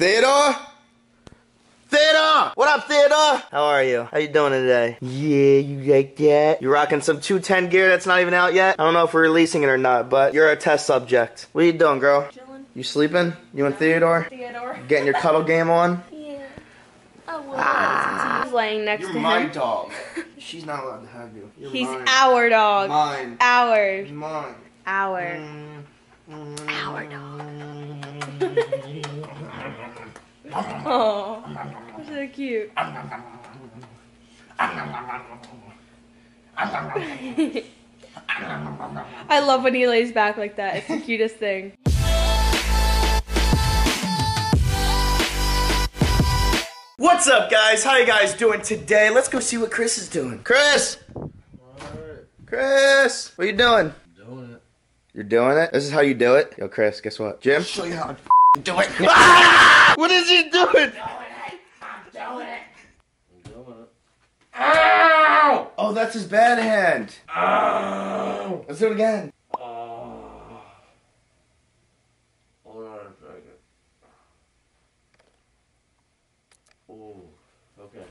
Theodore? Theodore! What up, Theodore? How are you? How you doing today? Yeah, you like that? You rocking some 210 gear that's not even out yet? I don't know if we're releasing it or not, but you're a test subject. What you doing, girl? Chilling. You sleeping? You and Theodore? Theodore. Getting your cuddle game on? Yeah. I will. Ah. He's laying next to him. You're my dog. She's not allowed to have you. You're He's mine. Our dog. Mine. Our. Mine. Our. Our dog. Oh, that's so cute. I love when he lays back like that. It's the cutest thing. What's up, guys? How you guys doing today? Let's go see what Chris is doing. Chris! All right. Chris! What are you doing? I'm doing it. You're doing it? This is how you do it? Yo, Chris, guess what? Jim? I'll show you how to do it. Ah! What is he doing? I'm doing it. I'm doing it. I'm doing it. Ow! Oh, that's his bad hand. Ow! Let's do it again. Oh. Hold on a second. Ooh, okay.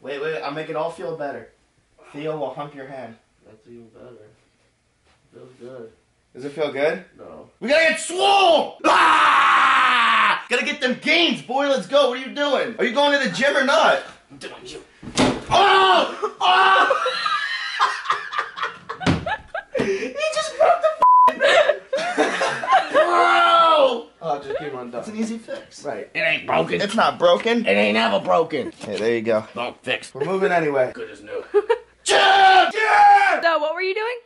Wait, wait, I'll make it all feel better. Theo will hump your hand. That's even better. Feels good. Does it feel good? No. We gotta get swole! Ah! Gotta get them gains, boy. Let's go. What are you doing? Are you going to the gym or not? I'm doing you. Oh! Oh! He just broke the f***ing Bro! Oh, it just came undone. It's an easy fix. Right. It ain't broken. It's not broken. It ain't ever broken. Hey, there you go. Don't fix. We're moving anyway. Good as new. Jim! Yeah! So, what were you doing?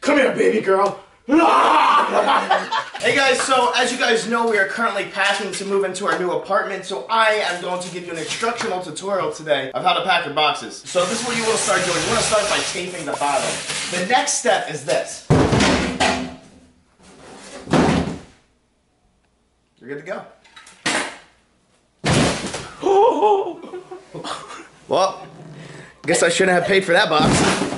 Come here, baby girl. Hey guys, so as you guys know, we are currently packing to move into our new apartment, so I am going to give you an instructional tutorial today of how to pack your boxes. So this is what you want to start doing. You want to start by taping the bottom. The next step is this. You're good to go. Well, guess I shouldn't have paid for that box.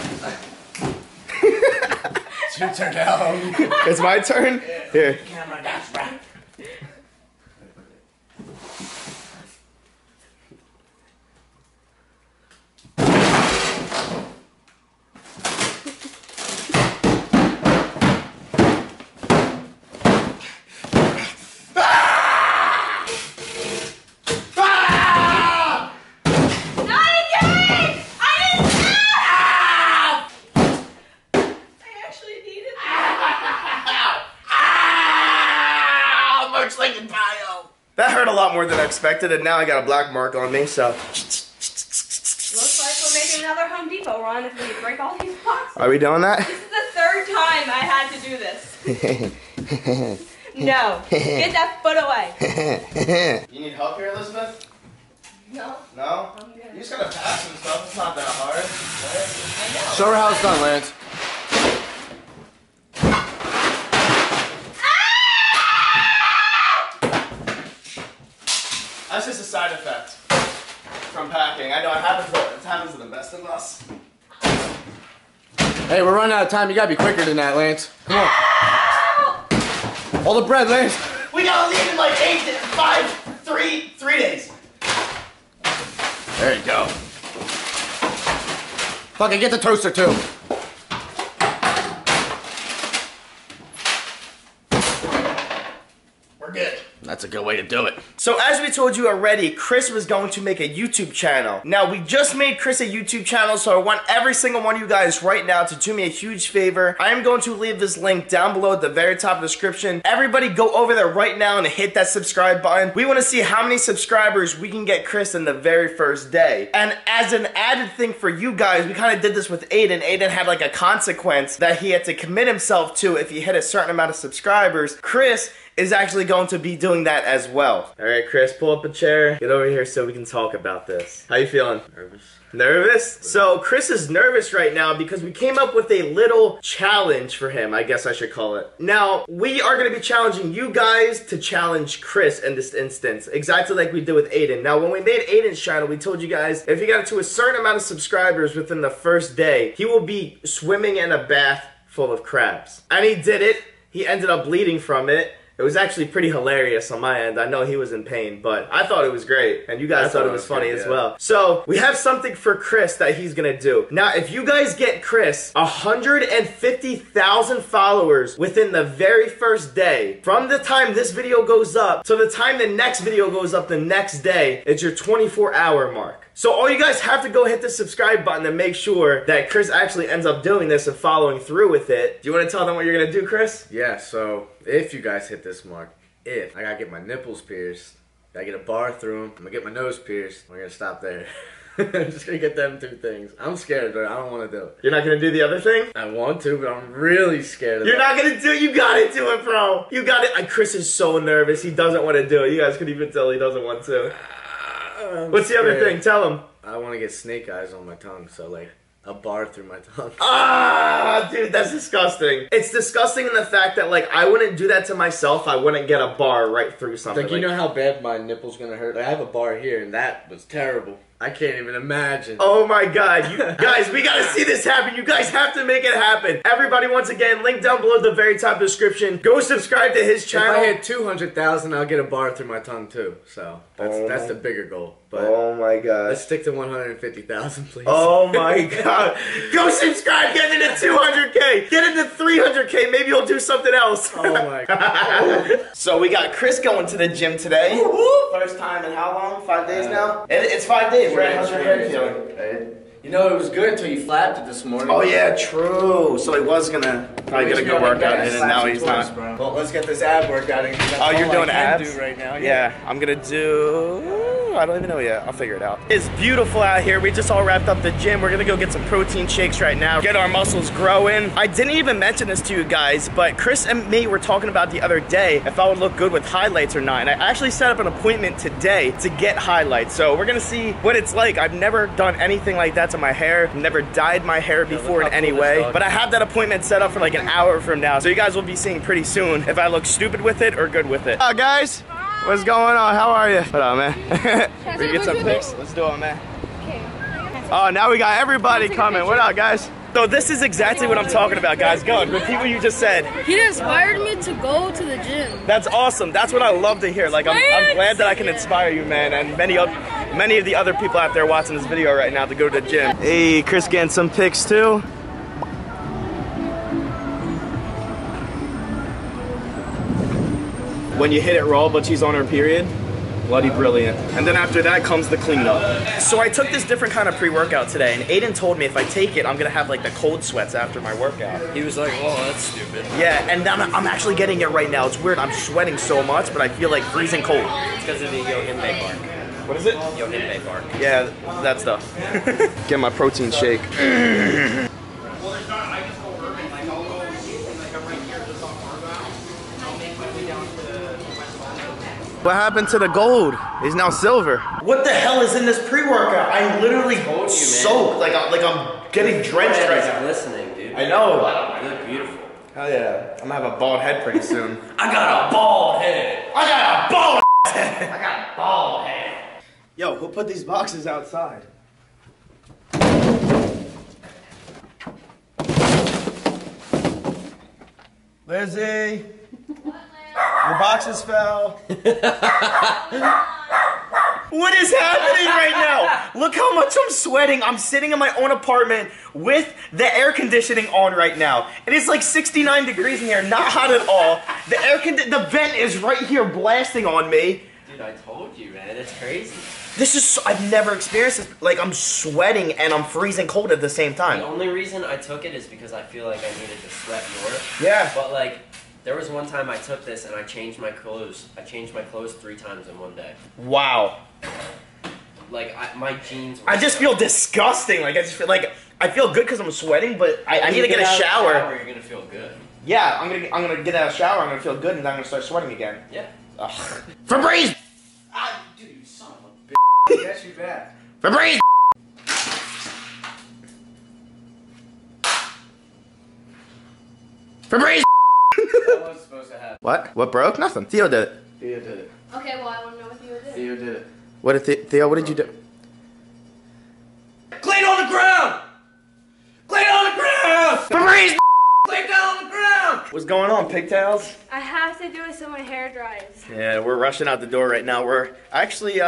Your turn now. It's my turn? Yeah. Here. Camera, that's right. That hurt a lot more than I expected, and now I got a black mark on me, so. Looks like we're making another Home Depot run if we break all these boxes. Are we doing that? This is the third time I had to do this. No. Get that foot away. You need help here, Elizabeth? No. No? I'm good. You just gotta pass some stuff. It's not that hard. Right? I know. Show her how it's done, Lance. That's just a side effect from packing. I know it happens to the best of us. Hey, we're running out of time. You gotta be quicker than that, Lance. Come on. Ow! All the bread, Lance. We gotta leave in like 3 days. There you go. Fucking get the toaster too. We're good. That's a good way to do it. So as we told you already, Chris was going to make a YouTube channel. Now, we just made Chris a YouTube channel, so I want every single one of you guys right now to do me a huge favor. I am going to leave this link down below at the very top of the description. Everybody go over there right now and hit that subscribe button. We want to see how many subscribers we can get Chris in the very first day. And as an added thing for you guys, we kind of did this with Adin. Adin had like a consequence that he had to commit himself to if he hit a certain amount of subscribers. Chris is actually going to be doing that as well. All right, Chris, pull up a chair. Get over here so we can talk about this. How you feeling? Nervous. Nervous? So Chris is nervous right now because we came up with a little challenge for him, I guess I should call it. Now, we are going to be challenging you guys to challenge Chris in this instance, exactly like we did with Adin. Now, when we made Aiden's channel, we told you guys if he got to a certain amount of subscribers within the first day, he will be swimming in a bath full of crabs. And he did it. He ended up bleeding from it. It was actually pretty hilarious on my end. I know he was in pain, but I thought it was great. And you guys thought it was funny as well. So we have something for Chris that he's going to do. Now, if you guys get Chris 150,000 followers within the very first day, from the time this video goes up to the time the next video goes up the next day, it's your 24-hour mark. So all you guys have to go hit the subscribe button and make sure that Chris actually ends up doing this and following through with it. Do you want to tell them what you're going to do, Chris? Yeah, so if you guys hit this mark, if I got to get my nipples pierced, I got to get a bar through them, I'm going to get my nose pierced, we're going to stop there. I'm just going to get them two things. I'm scared, but I don't want to do it. You're not going to do the other thing? I want to, but I'm really scared of it. You're not going to do it? You got to do it, bro. You got it. Chris is so nervous. He doesn't want to do it. You guys can even tell he doesn't want to. What's the other thing? Tell him. I want to get snake eyes on my tongue, so like a bar through my tongue. Ah, dude, that's disgusting. It's disgusting in the fact that like I wouldn't do that to myself. I wouldn't get a bar right through something. Like, you know how bad my nipple's gonna hurt? Like, I have a bar here, and that was terrible. I can't even imagine. Oh my god. You guys, we gotta see this happen. You guys have to make it happen. Everybody, once again, link down below the very top description. Go subscribe to his channel. If I hit 200,000, I'll get a bar through my tongue too. So that's the bigger goal. But oh my god. Let's stick to 150,000, please. Oh my god. Go subscribe, get into 200K. Get into 300K. Maybe you'll do something else. Oh my god. So we got Chris going to the gym today. First time in how long? 5 days now? It's 5 days. Right, how's your hair feeling? Right. You know, it was good until you flapped it this morning. Oh yeah, true. So he was gonna probably get a good workout in, and now he's not. Bro. Well, let's get this ab workout in. Oh, you're doing abs right now? Yeah, I'm gonna do. I don't even know yet. I'll figure it out. It's beautiful out here. We just all wrapped up the gym. We're gonna go get some protein shakes right now. Get our muscles growing. I didn't even mention this to you guys, but Chris and me were talking about the other day if I would look good with highlights or not. And I actually set up an appointment today to get highlights. So we're gonna see what it's like. I've never done anything like that to my hair. I've never dyed my hair before in any way. But I have that appointment set up for like an hour from now. So you guys will be seeing pretty soon if I look stupid with it or good with it. Guys. What's going on? How are you? Hold on, man. We get some pics. Let's do it, man. Okay. Oh, now we got everybody coming. What up, guys? So this is exactly what I'm talking about, guys. Go on, repeat what you just said. He inspired me to go to the gym. That's awesome. That's what I love to hear. Like, I'm glad that I can inspire you, man, and many of the other people out there watching this video right now to go to the gym. Hey, Chris getting some pics too. When you hit it raw, but she's on her period, bloody brilliant. And then after that comes the cleanup. So I took this different kind of pre-workout today, and Adin told me if I take it, I'm gonna have like the cold sweats after my workout. He was like, oh, that's stupid. Yeah, and I'm actually getting it right now. It's weird, I'm sweating so much, but I feel like freezing cold. It's because of the Yohimbe bark. What is it? Yohimbe bark. Yeah, that stuff. Get my protein shake. What happened to the gold? He's now silver. What the hell is in this pre-workout? I literally soaked, like I'm getting drenched right now. Listening, dude. I know. Wow, you look beautiful. Hell yeah. I'm gonna have a bald head pretty soon. I got a bald head. I got a bald head. I got a bald head. Yo, who put these boxes outside? Lizzy. Your boxes fell. What is happening right now? Look how much I'm sweating. I'm sitting in my own apartment with the air conditioning on right now. It is like 69 degrees in here, not hot at all. The vent is right here blasting on me. Dude, I told you, man, it's crazy. This is I've never experienced this. Like, I'm sweating and I'm freezing cold at the same time. The only reason I took it is because I feel like I needed to sweat more. Yeah. But like, there was one time I took this and I changed my clothes. I changed my clothes 3 times in one day. Wow. Like, my jeans were... I just feel disgusting. Like, I just feel like... I feel good because I'm sweating, but I need to get a shower. You're going to feel good. Yeah, I'm gonna get out of the shower, I'm going to feel good, and then I'm going to start sweating again. Yeah. Ugh. Febreze! Ah, dude, you son of a bitch. I got you back. Febreze! Febreze! That was supposed to happen. What? What broke? Nothing. Theo did it. Theo did it. Okay, well, I want to know what Theo did. Theo did it. What did Theo, what did you do? Clean on the ground! Clean on the ground! Febreze! Clean down on the ground! What's going on, pigtails? I have to do it so my hair dries. Yeah, we're rushing out the door right now. We're actually,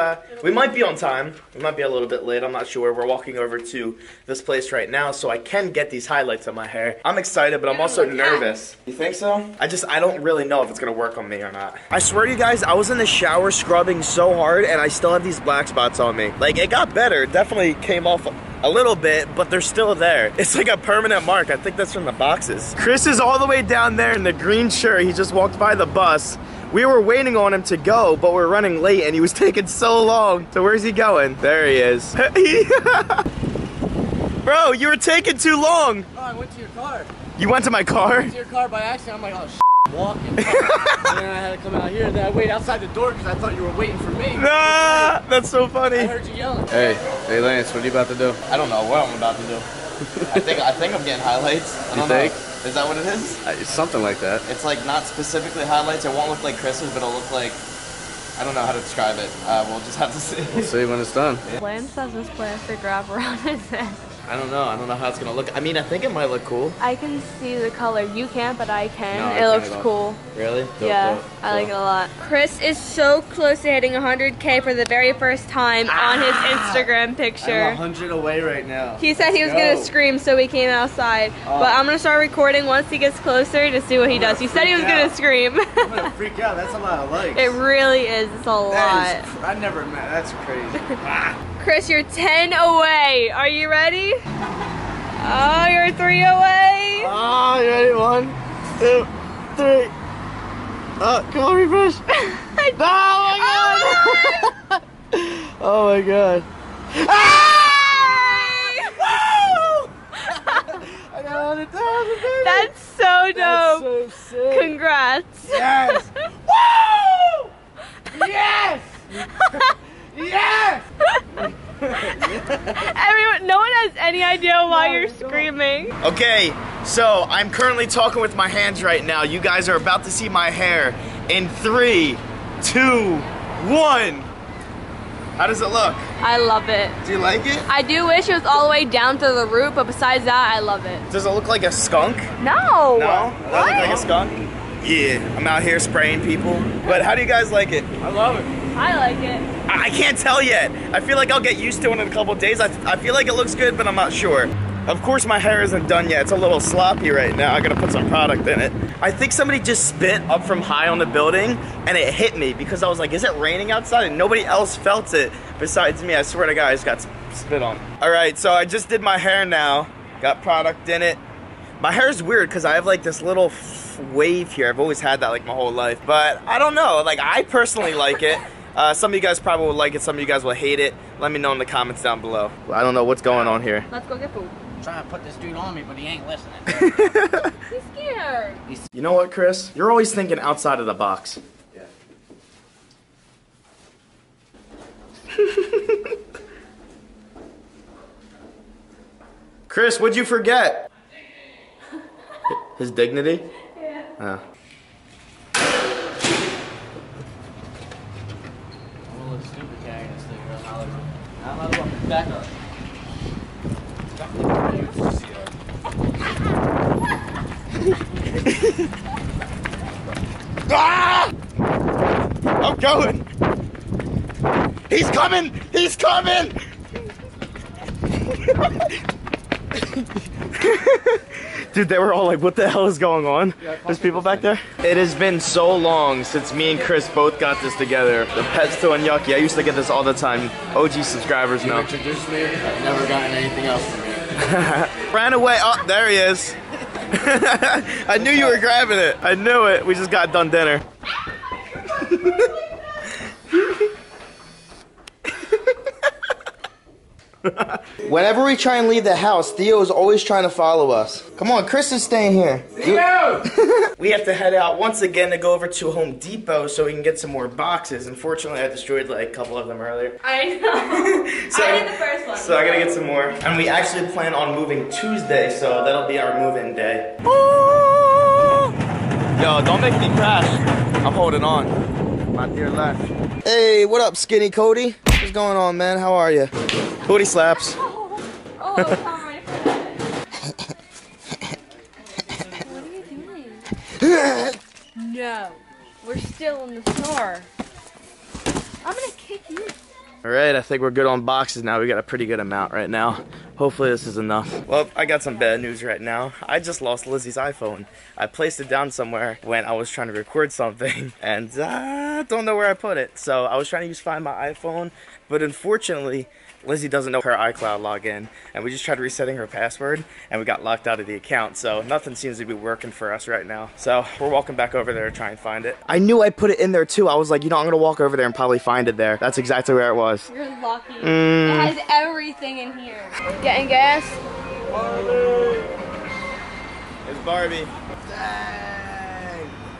we might be on time. We might be a little bit late. I'm not sure. We're walking over to this place right now so I can get these highlights on my hair. I'm excited, but I'm also nervous. You think so? I don't really know if it's going to work on me or not. I swear to you guys, I was in the shower scrubbing so hard and I still have these black spots on me. Like, it got better. It definitely came off a little bit, but they're still there. It's like a permanent mark. I think that's from the boxes. Chris is all the way down there in the green shirt. He just walked by the bus. We were waiting on him to go, but we're running late and he was taking so long. So where's he going? There he is. Bro, you were taking too long. Oh, I went to your car. You went to my car? I went to your car by accident. I'm like, oh, shit, walking. And then I had to come out here. Then I waited outside the door because I thought you were waiting for me. Nah, that's so funny. I heard you yelling. Hey Lance, what are you about to do? I don't know what I'm about to do. I think I'm getting highlights. I don't know. Is that what it is? It's something like that. It's like not specifically highlights. It won't look like Chris's, but it'll look like, I don't know how to describe it. We'll just have to see. We'll see when it's done. Lance has this plastic wrap around his head. I don't know how it's gonna look. I mean, I think it might look cool. I can see the color. You can't, but I can. No, it looks cool. Really? Yeah, I like it a lot. Chris is so close to hitting 100K for the very first time on his Instagram picture. I'm 100 away right now. He said he was gonna scream, so we came outside. But I'm gonna start recording once he gets closer to see what he does. He said he was gonna scream. I'm gonna freak out. That's a lot of likes. It really is. It's a lot. I never met. That's crazy. Chris, you're 10 away. Are you ready? Oh, you're 3 away. Oh, you ready? 1, 2, 3. Oh, come on, refresh. Oh my God. Oh my God. Ah! I got 100,000, baby. That's so dope. That's so sick. Congrats. Yes. Woo! Yes. Yes! Everyone, no one has any idea why you're screaming. Okay, so I'm currently talking with my hands right now. You guys are about to see my hair in 3, 2, 1. How does it look? I love it. Do you like it? I do wish it was all the way down to the root, but besides that, I love it. Does it look like a skunk? No. No? Does it look like a skunk? Yeah, I'm out here spraying people. But how do you guys like it? I love it. I like it. I can't tell yet. I feel like I'll get used to it in a couple days. I feel like it looks good, but I'm not sure. Of course, my hair isn't done yet. It's a little sloppy right now. I gotta put some product in it. I think somebody just spit up from high on the building, and it hit me because I was like, is it raining outside? And nobody else felt it besides me. I swear to God, I just got spit on. All right, so I just did my hair now. Got product in it. My hair is weird because I have like this little wave here. I've always had that like my whole life, but I don't know. Like, I personally like it. Some of you guys probably will like it, some of you guys will hate it. Let me know in the comments down below. I don't know what's going on here. Let's go get food. I'm trying to put this dude on me, but he ain't listening. He's scared. You know what, Chris? You're always thinking outside of the box. Yeah. Chris, what'd you forget? His dignity? Yeah. Back up. Ah! I'm going. He's coming. He's coming. Dude, they were all like, what the hell is going on? There's people back there. It has been so long since me and Chris both got this together. The pesto and yucky. I used to get this all the time. OG subscribers know. You introduced me. I've never gotten anything else from you. Ran away. Oh, there he is. I knew you were grabbing it. I knew it. We just got done dinner. Whenever we try and leave the house, Theo is always trying to follow us. Come on, Chris is staying here. Theo! We have to head out once again to go over to Home Depot so we can get some more boxes. Unfortunately, I destroyed like a couple of them earlier. I know. So, I did the first one. So I gotta get some more. And we actually plan on moving Tuesday, so that'll be our move-in day. Ooh! Yo, don't make me crash. I'm holding on. My dear life. Hey, what up, Skinny Cody? What's going on, man? How are you? Booty slaps. Oh, What are you doing? no. We're still in the store. I'm gonna kick you. Alright, I think we're good on boxes now. We got a pretty good amount right now. Hopefully this is enough. Well, I got some bad news right now. I just lost Lizzy's iPhone. I placed it down somewhere when I was trying to record something, and I don't know where I put it. So I was trying to find my iPhone, but unfortunately, Lizzy doesn't know her iCloud login, and we just tried resetting her password, and we got locked out of the account, so nothing seems to be working for us right now. So we're walking back over there to try and find it. I knew I put it in there too. I was like, you know, I'm gonna walk over there and probably find it there. That's exactly where it was. You're lucky. It has everything in here. Getting gas? Barbie! It's Barbie. Dang!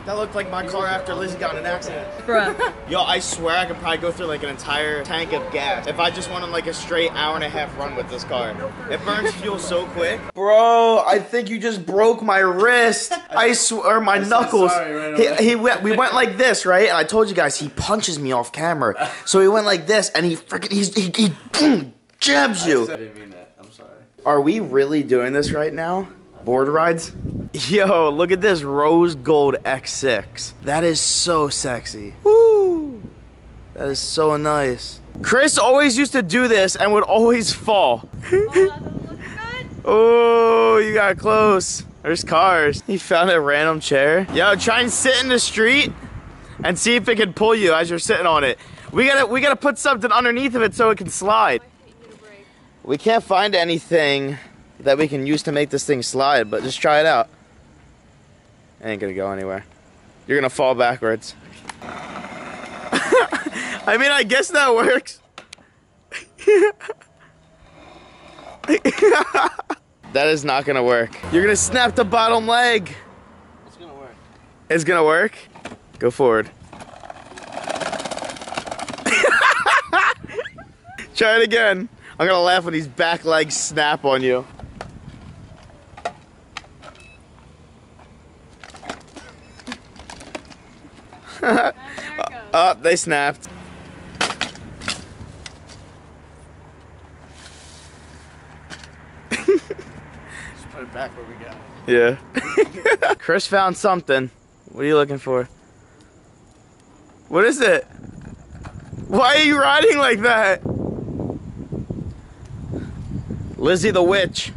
That looked like my car after Lizzy got in an accident. Bruh. Yo, I swear I could probably go through like an entire tank of gas if I just went on like a straight 1.5 hour run with this car. It burns fuel so quick. Bro, I think you just broke my wrist. I swear, my knuckles. Sorry, right we went like this, right? And I told you guys, he punches me off camera. So he went like this, and he freaking, he jabs you. I didn't mean that. I'm sorry. Are we really doing this right now? Board rides? Yo, look at this rose gold X6. That is so sexy. Woo! That is so nice. Chris always used to do this and would always fall. Oh, you got close. There's cars. He found a random chair. Yo, try and sit in the street and see if it can pull you as you're sitting on it. We gotta put something underneath of it so it can slide. We can't find anything that we can use to make this thing slide, but just try it out. It ain't gonna go anywhere. You're gonna fall backwards. I mean, I guess that works. That is not gonna work. You're gonna snap the bottom leg. It's gonna work. It's gonna work? Go forward. Try it again. I'm gonna laugh when these back legs snap on you. Oh, they snapped. Just put it back where we got it. Yeah. Chris found something. What are you looking for? What is it? Why are you riding like that? Lizzy the Witch.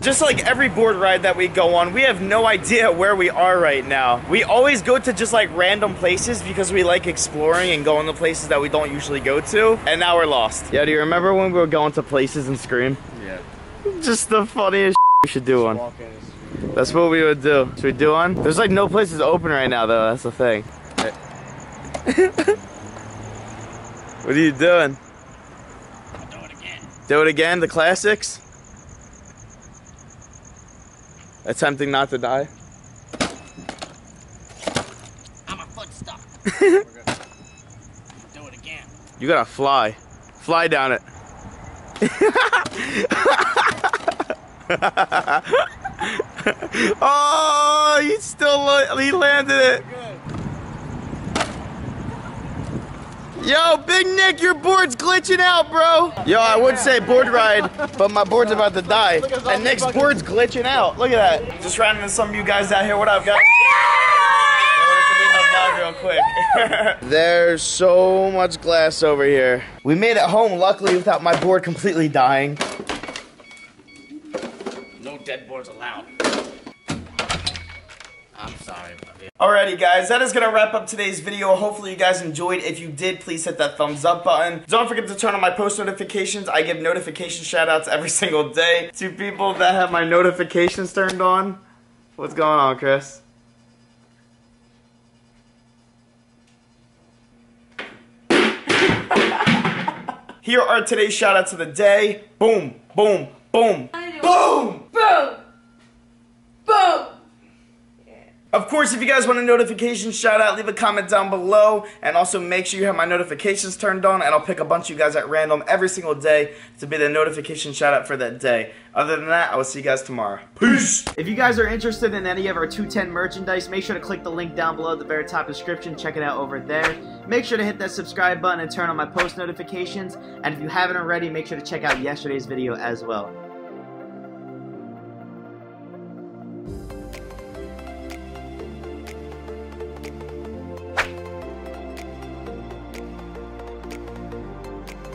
Just like every board ride that we go on, we have no idea where we are right now. We always go to just like random places because we like exploring and going to places that we don't usually go to, and now we're lost. Yeah, do you remember when we were going to places and Scream? Yeah. Just the funniest we should do one. That's what we would do. Should we do one? There's like no places open right now though, that's the thing. What are you doing? Do it again, the classics. Attempting not to die. I'm a footstock. Do it again. You gotta fly. Fly down it. Oh, you still, he landed it. Yo, Big Nick, your board's glitching out, bro. Yo, I would say board ride, but my board's about to die. And Nick's board's glitching out. Look at that. Just riding into some of you guys out here. What up, guys? Real quick. There's so much glass over here. We made it home, luckily, without my board completely dying. No dead boards allowed. I'm sorry. Alrighty guys, that is gonna wrap up today's video. Hopefully you guys enjoyed. If you did, please hit that thumbs up button. Don't forget to turn on my post notifications. I give notification shout outs every single day to people that have my notifications turned on. What's going on, Chris? Here are today's shout outs of the day. Boom, boom, boom, boom, boom, boom. Of course, if you guys want a notification shout out, leave a comment down below, and also make sure you have my notifications turned on, and I'll pick a bunch of you guys at random every single day to be the notification shout out for that day. Other than that, I will see you guys tomorrow. Peace! If you guys are interested in any of our 210 merchandise, make sure to click the link down below at the very top description. Check it out over there. Make sure to hit that subscribe button and turn on my post notifications, and if you haven't already, make sure to check out yesterday's video as well.